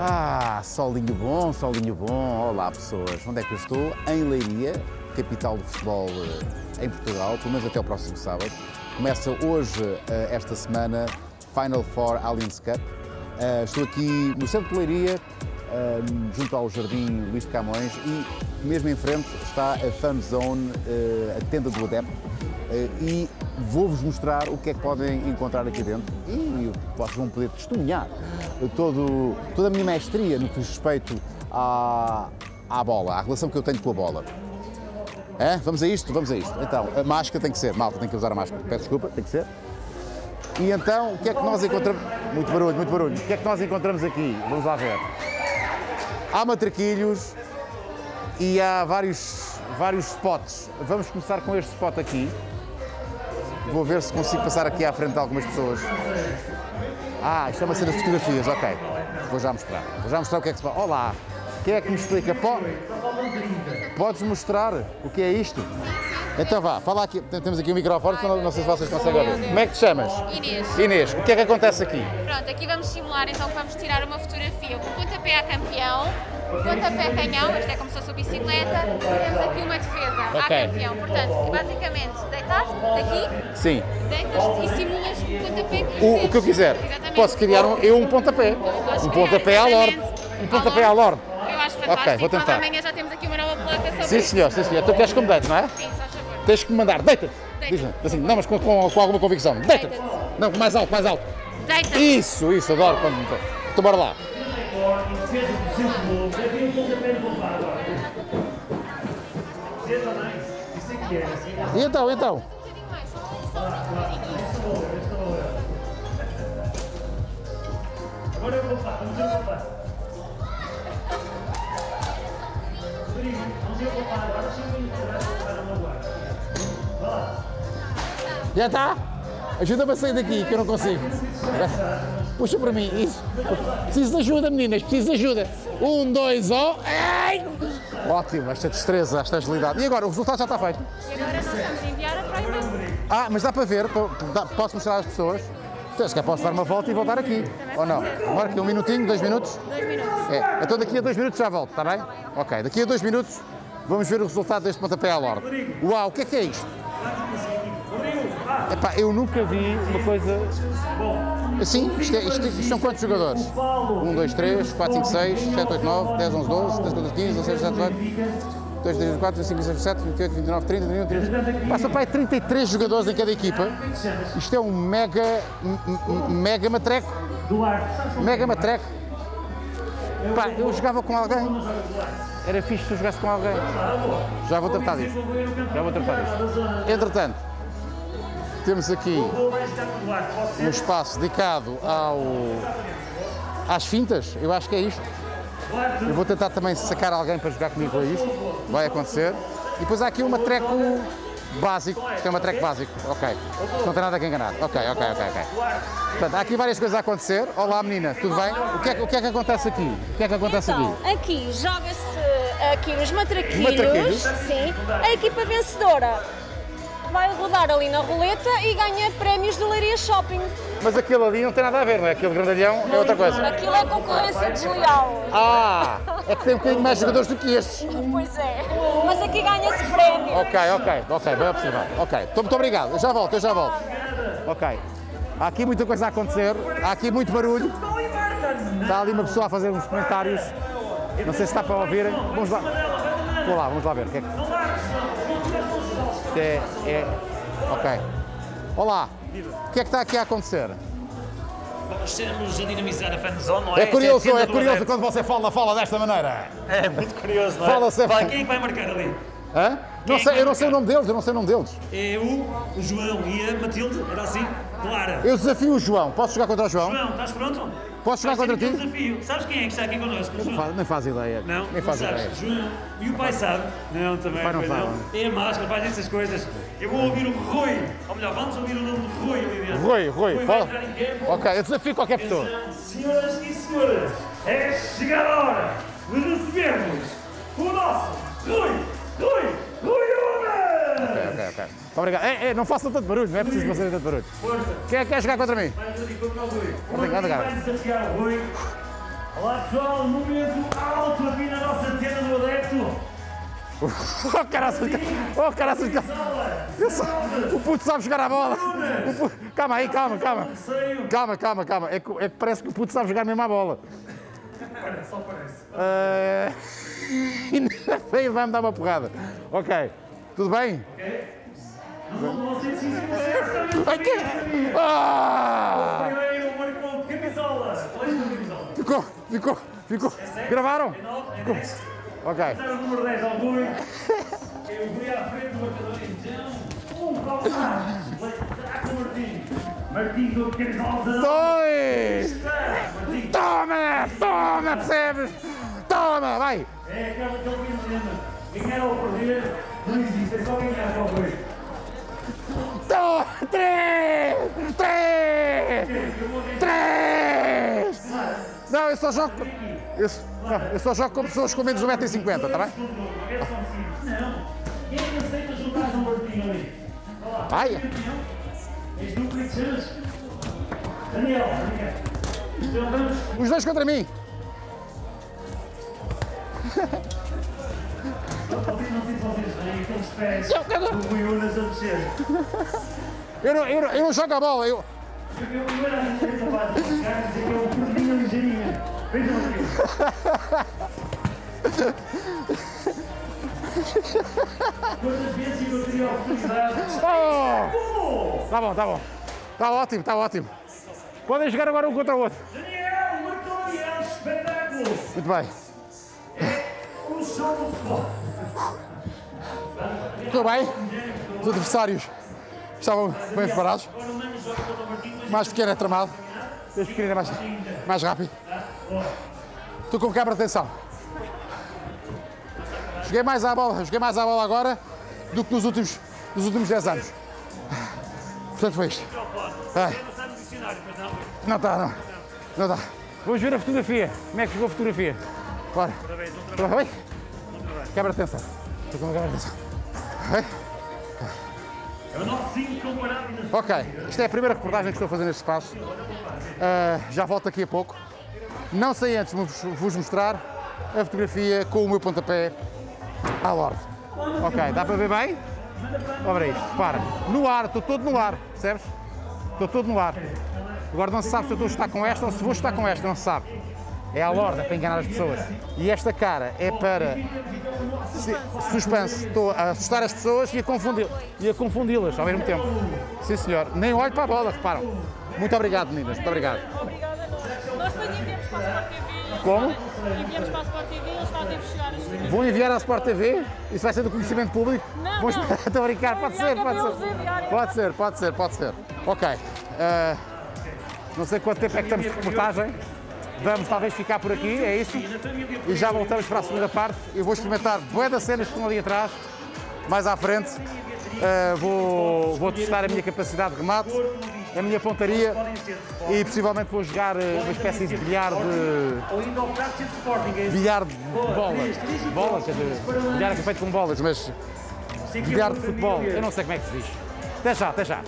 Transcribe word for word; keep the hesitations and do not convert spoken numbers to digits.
Ah, solinho bom, solinho bom. Olá, pessoas. Onde é que eu estou? Em Leiria, capital do futebol em Portugal, pelo menos até o próximo sábado. Começa hoje, esta semana, Final Four Allianz Cup. Estou aqui no centro de Leiria, junto ao Jardim Luís de Camões, e mesmo em frente está a Fan Zone, a tenda do adepto, e vou-vos mostrar o que é que podem encontrar aqui dentro e vocês vão poder testemunhar todo, toda a minha maestria no que diz respeito à, à bola, à relação que eu tenho com a bola. É? Vamos a isto? Vamos a isto. Então, a máscara tem que ser, malta, tem que usar a máscara, peço desculpa, tem que ser. E então, o que é que nós encontramos? Muito barulho, muito barulho. O que é que nós encontramos aqui? Vamos lá ver. Há matraquilhos e há vários, vários spots. Vamos começar com este spot aqui. Vou ver se consigo passar aqui à frente de algumas pessoas. Ah, isto é uma cena de fotografias, ok. Vou já mostrar. Vou já mostrar o que é que se passa. Olá! Quem é que me explica? Po... Podes mostrar o que é isto? Então vá, fala aqui. Temos aqui um microfone, não, não sei se vocês conseguem ouvir. Como é que te chamas? Inês. Inês, o que é que acontece aqui? Pronto, aqui vamos simular, então vamos tirar uma fotografia com o pontapé a campeão, pontapé a canhão, isto é como se fosse a bicicleta, e temos aqui uma defesa okay. a campeão. Portanto, basicamente, deitas-te daqui, Sim. deitas-te e simulas o pontapé que o, o que eu quiser. Exatamente. Posso criar um, eu um pontapé. Um pontapé à lorde. Um pontapé à lorde. Eu acho fantástico. Ok, vou tentar. Amanhã já temos aqui uma nova placa sobre Sim, senhor, sim, senhor. Tu queres que me deite, não é? Sim, só favor. Tens que me mandar. Deita-te. Deita-te. Diz-me. Assim, não, mas com, com, com alguma convicção. Deita-te. Deita-te. Não, mais alto, mais alto. Deita-te. Isso, isso. Adoro quando me deita. Então, bora lá. E então, então? Agora eu vou voltar, vamos voltar. Já está? Ajuda-me a sair daqui, que eu não consigo. Puxa para mim, isso. Preciso de ajuda, meninas, preciso de ajuda. Um, dois, ó. Oh. Ótimo, esta destreza, esta agilidade. E agora, o resultado já está feito. E agora nós vamos enviar a próxima. Ah, mas dá para ver, posso mostrar às pessoas? Se calhar posso dar uma volta e voltar aqui, também ou não? Agora que um minutinho, dois minutos? Dois minutos. É, então daqui a dois minutos já volto, está bem? Ok, daqui a dois minutos vamos ver o resultado deste pontapé à lorde. Uau, o que é que é isto? Epá, eu nunca vi uma coisa... Assim, isto, é, isto, isto são quantos jogadores? um, dois, três, quatro, cinco, seis, sete, oito, nove, dez, onze, doze, treze, quatorze, quinze, dezasseis, dezassete, dezoito... dois, três, quatro, cinco, seis, sete, vinte e oito, vinte e nove, trinta, trinta e um, trinta e três. Passa para aí trinta e três jogadores em cada equipa. Isto é um mega, mega matreco. Mega matreco. Pá, eu jogava com alguém. Era fixe se eu jogasse com alguém. Já vou tratar disso. Já vou tratar disso. Entretanto, temos aqui um espaço dedicado ao, às fintas. Eu acho que é isto. Eu vou tentar também sacar alguém para jogar comigo a isto. Vai acontecer. E depois há aqui um matreco básico. Isto é um matreco básico. Ok. Não tem nada a enganar. Ok, ok, ok, ok. Portanto, há aqui várias coisas a acontecer. Olá, menina. Tudo bem? O que é, o que, é que acontece aqui? O que é que acontece então, aqui? Aqui joga-se aqui nos matraquilhos. Matraquilhos. Sim. A equipa vencedora vai rodar ali na roleta e ganha prémios do Leiria Shopping. Mas aquilo ali não tem nada a ver, não é? Aquele grandalhão é outra coisa. Aquilo é concorrência desleal. Ah, é que tem um bocadinho mais jogadores do que estes. Pois é, mas aqui ganha-se prémio. Ok, ok, ok, bem observado. Ok, estou muito obrigado, eu já volto, eu já volto. Ok, há aqui muita coisa a acontecer, há aqui muito barulho. Está ali uma pessoa a fazer uns comentários, não sei se está para ouvir. Vamos lá, vamos lá, vamos lá ver o que é que... É, é... Ok. Olá, o que é que está aqui a acontecer? Estamos a dinamizar a Fan Zone, não é? É curioso, é, é curioso quando você fala, fala desta maneira. É muito curioso, não é? Fala sempre. Fala, quem é que vai marcar ali? Hã? Não é sei, eu marcar? não sei o nome deles, eu não sei o nome deles. É o, o João e a Matilde, era assim? Clara. Eu desafio o João, posso jogar contra o João? João, estás pronto? Posso jogar contra ti? Um desafio. Sabes quem é que está aqui connosco? Não faz, nem faz ideia. Não, nem faz não ideia. João. E o pai sabe? Não, também. O pai não sabe. Não. É a máscara, faz essas coisas. Eu vou ouvir o Rui. Ou melhor, vamos ouvir o nome do Rui ali dentro. Rui, Rui. Rui vai entrar em game. Ok, eu desafio qualquer pessoa. Senhoras e senhores, é chegada a hora de recebermos o nosso Rui, Rui, Rui Nunes! Ok, ok, ok. Obrigado. É, é, não façam tanto barulho, não é preciso fazer tanto barulho. Força. Quem é que quer jogar contra mim? Vai jogar contra o Rui. Obrigado, cara. Vai desafiar o Rui. Olá pessoal, um momento alto aqui na nossa tenda do adepto. Oh caraças, oh caraças, o puto sabe jogar a bola. Puto... Calma aí, calma, calma. Calma, calma, calma. É que, é que parece que o puto sabe jogar mesmo a bola. Parece, só parece. Ainda feio, vai-me dar uma porrada. Ok, tudo bem? Ok. Não sei se isso é. Ah! O primeiro marcou camisola. Ficou, ficou, ficou. Gravaram? Ficou. Ok. Está o número dez ao Rui. Eu Rui à frente do marcador. Então, um para o Martins. Leitaco Martins. Martins do pequeno Alzão. Dois! Toma! Toma, percebes? Toma, vai! É aquela que eu me lembro. Ganhar ou perder, não existe. É só ganhar para o Rui. Toma! Três! Três! Três! Não, eu só jogo... Eu, não, eu só jogo com pessoas com menos de um metro e cinquenta, está bem? Não, quem é que aceita jogar um Martinho ali? Vai! És dupla de chance. Daniel, Daniel. Vamos. Os dois contra mim. Não sei se vocês veem aqueles pés do Rui Nunes a descer. Eu não, eu, não, eu não jogo a bola, eu... Eu vi o primeiro a gente fez a base dos caras e eu perdi a ligeirinha. Vejam aqui. Quantas vezes eu teria a oportunidade? Tá bom, tá bom. Tá ótimo, tá ótimo. Podem jogar agora um contra o outro. Daniel, muito aliás, espetáculo. Muito bem. É o show do futebol. Tudo bem? Os adversários estavam bem preparados. Mais pequeno é tramado. Deixa pequenino é mais, mais rápido. Estou com câmara de atenção. Joguei mais à bola, joguei mais à bola agora do que nos últimos, nos últimos dez anos. Portanto foi isto. É. Não está, não. Não está. Vamos ver a fotografia. Como é que chegou a fotografia? Bora. Parabéns. Câmara de atenção. Estou com câmara de atenção. Ok, isto é a primeira reportagem que estou a fazer neste espaço. Uh, já volto aqui a pouco. Não sei antes vos, vos mostrar a fotografia com o meu pontapé à Lorde. Ok, dá para ver bem? Olha isto, para. No ar, estou todo no ar, percebes? Estou todo no ar. Agora não se sabe se eu estou a estar com esta ou se vou estar com esta, não se sabe. É à Lorde, é para enganar as pessoas. E esta cara é para... Suspense, estou a assustar as pessoas e a confundi-las e a confundi-las ao mesmo tempo. Sim senhor, nem olho para a bola, reparam. Muito obrigado meninas, muito obrigado. Obrigada a nós. Nós também enviamos para a Sport T V. Como? Enviamos para a Sport T V, eles fazem fechar as coisas. Vão enviar à Sport T V? Isso vai ser do conhecimento público? Não, não. Estou a brincar, pode ser, pode ser. Pode ser, pode ser, pode ser. Ok, uh, não sei quanto tempo é que estamos de reportagem. Vamos talvez ficar por aqui, é isso, e já voltamos para a segunda parte. Eu vou experimentar bué das cenas que estão ali atrás, mais à frente. Uh, vou, vou testar a minha capacidade de remate, a minha pontaria e possivelmente vou jogar uma espécie de bilhar de... Bilhar de bolas. Bolas, quer dizer, bilhar é feito com bolas, mas... Bilhar de futebol, eu não sei como é que se diz. Até já, até já.